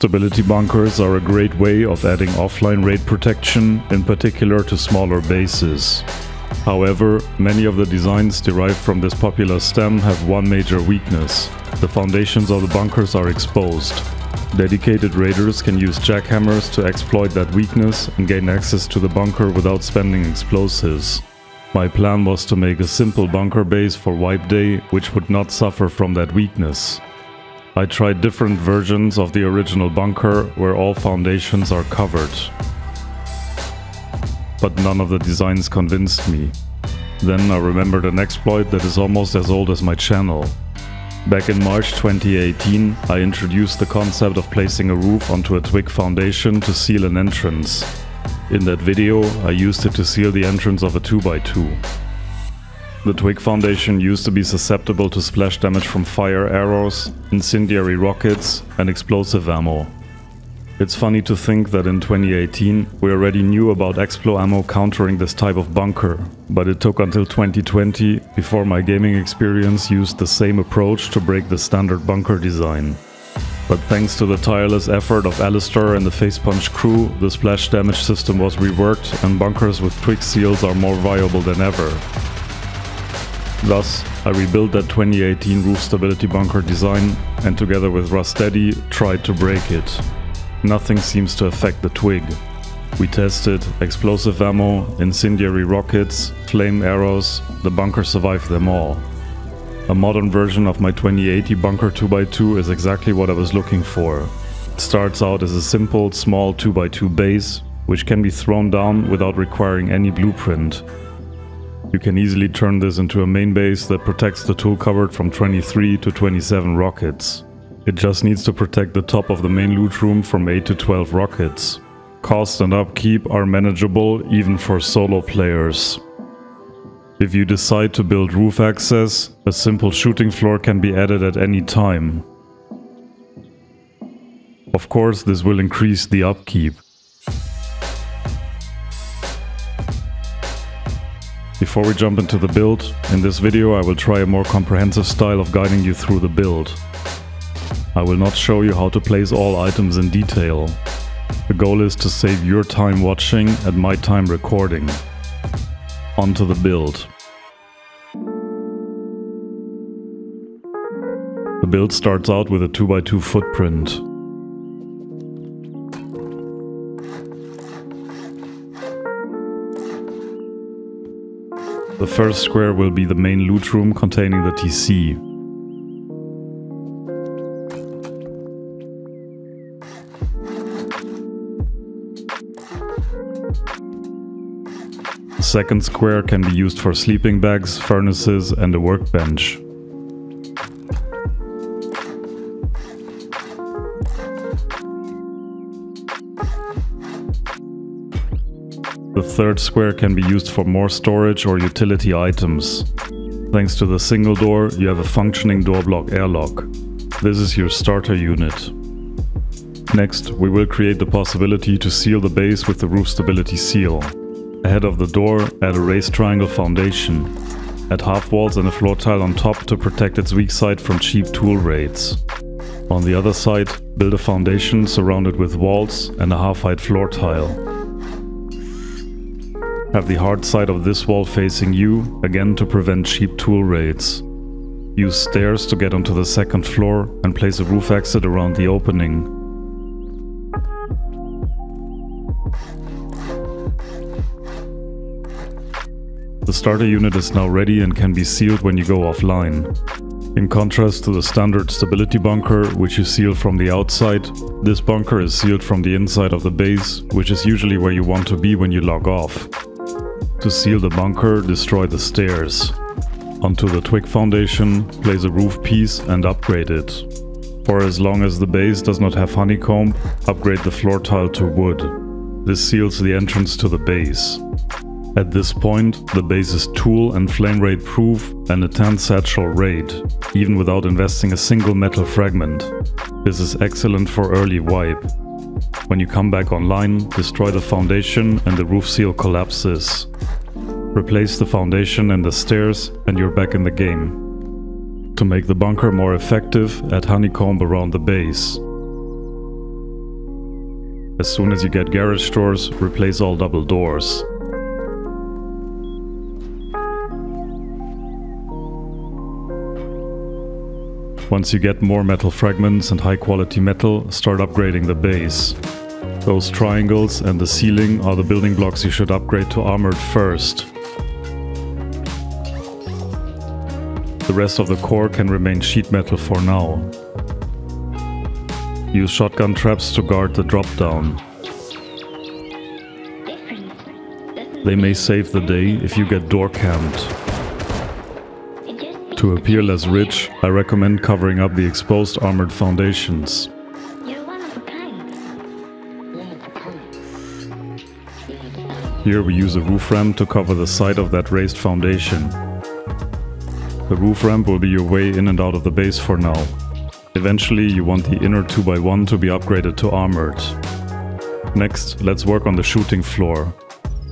Stability bunkers are a great way of adding offline raid protection, in particular to smaller bases. However, many of the designs derived from this popular stem have one major weakness. The foundations of the bunkers are exposed. Dedicated raiders can use jackhammers to exploit that weakness and gain access to the bunker without spending explosives. My plan was to make a simple bunker base for wipe day, which would not suffer from that weakness. I tried different versions of the original bunker, where all foundations are covered. But none of the designs convinced me. Then I remembered an exploit that is almost as old as my channel. Back in March 2018, I introduced the concept of placing a roof onto a twig foundation to seal an entrance. In that video, I used it to seal the entrance of a 2x2. The twig foundation used to be susceptible to splash damage from fire arrows, incendiary rockets, and explosive ammo. It's funny to think that in 2018, we already knew about Explo ammo countering this type of bunker, but it took until 2020 before my gaming experience used the same approach to break the standard bunker design. But thanks to the tireless effort of Alistair and the Face Punch crew, the splash damage system was reworked and bunkers with twig seals are more viable than ever. Thus, I rebuilt that 2018 roof stability bunker design and together with Rust Eddie tried to break it. Nothing seems to affect the twig. We tested explosive ammo, incendiary rockets, flame arrows, the bunker survived them all. A modern version of my 2080 bunker 2x2 is exactly what I was looking for. It starts out as a simple, small 2x2 base, which can be thrown down without requiring any blueprint. You can easily turn this into a main base that protects the tool cupboard from 23 to 27 rockets. It just needs to protect the top of the main loot room from 8 to 12 rockets. Cost and upkeep are manageable even for solo players. If you decide to build roof access, a simple shooting floor can be added at any time. Of course, this will increase the upkeep. Before we jump into the build, in this video I will try a more comprehensive style of guiding you through the build. I will not show you how to place all items in detail. The goal is to save your time watching and my time recording. Onto the build. The build starts out with a 2x2 footprint. The first square will be the main loot room containing the TC. The second square can be used for sleeping bags, furnaces, and a workbench. The third square can be used for more storage or utility items. Thanks to the single door, you have a functioning door block airlock. This is your starter unit. Next, we will create the possibility to seal the base with the roof stability seal. Ahead of the door, add a raised triangle foundation. Add half walls and a floor tile on top to protect its weak side from cheap tool raids. On the other side, build a foundation surrounded with walls and a half-height floor tile. Have the hard side of this wall facing you, again to prevent cheap tool raids. Use stairs to get onto the second floor and place a roof exit around the opening. The starter unit is now ready and can be sealed when you go offline. In contrast to the standard stability bunker, which you seal from the outside, this bunker is sealed from the inside of the base, which is usually where you want to be when you log off. To seal the bunker, destroy the stairs. Onto the twig foundation, place a roof piece and upgrade it. For as long as the base does not have honeycomb, upgrade the floor tile to wood. This seals the entrance to the base. At this point, the base is tool and flame raid proof and a 10 satchel raid, even without investing a single metal fragment. This is excellent for early wipe. When you come back online, destroy the foundation and the roof seal collapses. Replace the foundation and the stairs and you're back in the game. To make the bunker more effective, add honeycomb around the base. As soon as you get garage doors, replace all double doors. Once you get more metal fragments and high quality metal, start upgrading the base. Those triangles and the ceiling are the building blocks you should upgrade to armored first. The rest of the core can remain sheet metal for now. Use shotgun traps to guard the drop down. They may save the day if you get door camped. To appear less rich, I recommend covering up the exposed armored foundations. Here we use a roof ramp to cover the side of that raised foundation. The roof ramp will be your way in and out of the base for now. Eventually you want the inner 2x1 to be upgraded to armored. Next, let's work on the shooting floor.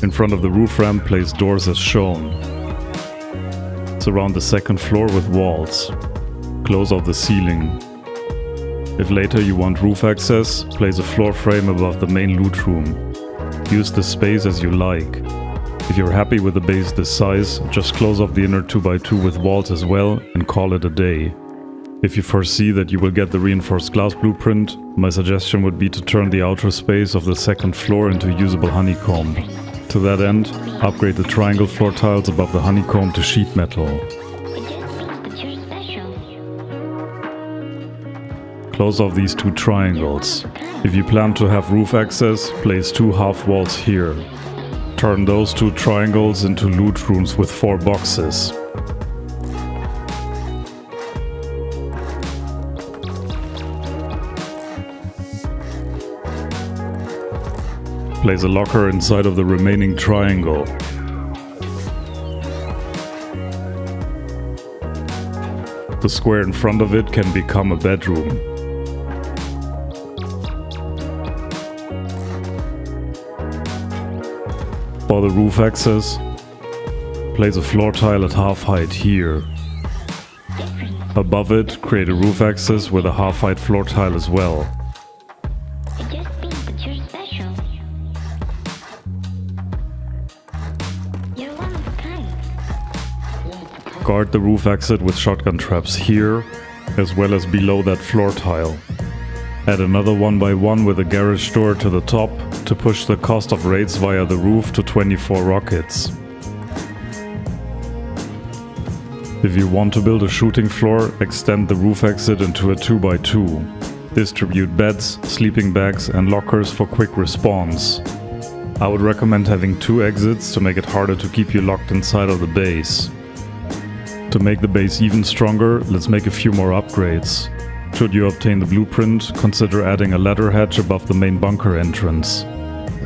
In front of the roof ramp, place doors as shown. Around the second floor with walls. Close off the ceiling. If later you want roof access, place a floor frame above the main loot room. Use the space as you like. If you're happy with the base this size, just close off the inner 2x2 with walls as well and call it a day. If you foresee that you will get the reinforced glass blueprint, my suggestion would be to turn the outer space of the second floor into usable honeycomb. To that end, upgrade the triangle floor tiles above the honeycomb to sheet metal. Close off these two triangles. If you plan to have roof access, place two half walls here. Turn those two triangles into loot rooms with 4 boxes. Place a locker inside of the remaining triangle. The square in front of it can become a bedroom. For the roof access, place a floor tile at half height here. Above it, create a roof access with a half height floor tile as well. Guard the roof exit with shotgun traps here, as well as below that floor tile. Add another 1x1 with a garage door to the top to push the cost of raids via the roof to 24 rockets. If you want to build a shooting floor, extend the roof exit into a 2x2. Distribute beds, sleeping bags and lockers for quick response. I would recommend having 2 exits to make it harder to keep you locked inside of the base. To make the base even stronger, let's make a few more upgrades. Should you obtain the blueprint, consider adding a ladder hatch above the main bunker entrance.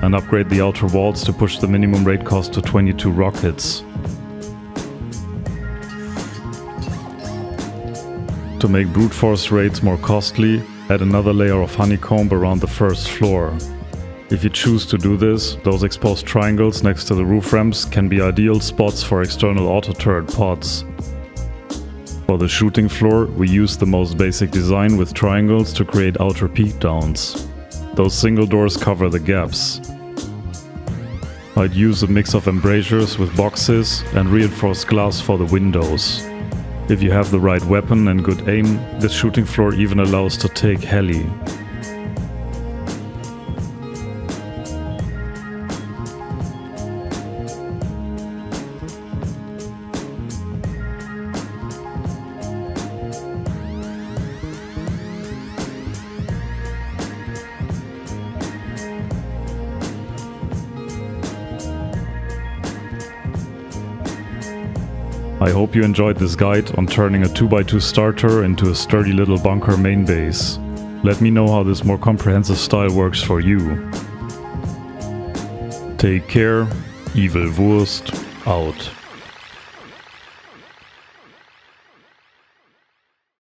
And upgrade the outer walls to push the minimum raid cost to 22 rockets. To make brute force raids more costly, add another layer of honeycomb around the first floor. If you choose to do this, those exposed triangles next to the roof ramps can be ideal spots for external auto-turret pods. For the shooting floor, we use the most basic design with triangles to create outer peak downs. Those single doors cover the gaps. I'd use a mix of embrasures with boxes and reinforced glass for the windows. If you have the right weapon and good aim, this shooting floor even allows to take heli. I hope you enjoyed this guide on turning a 2x2 starter into a sturdy little bunker main base. Let me know how this more comprehensive style works for you. Take care, Evil Wurst, out.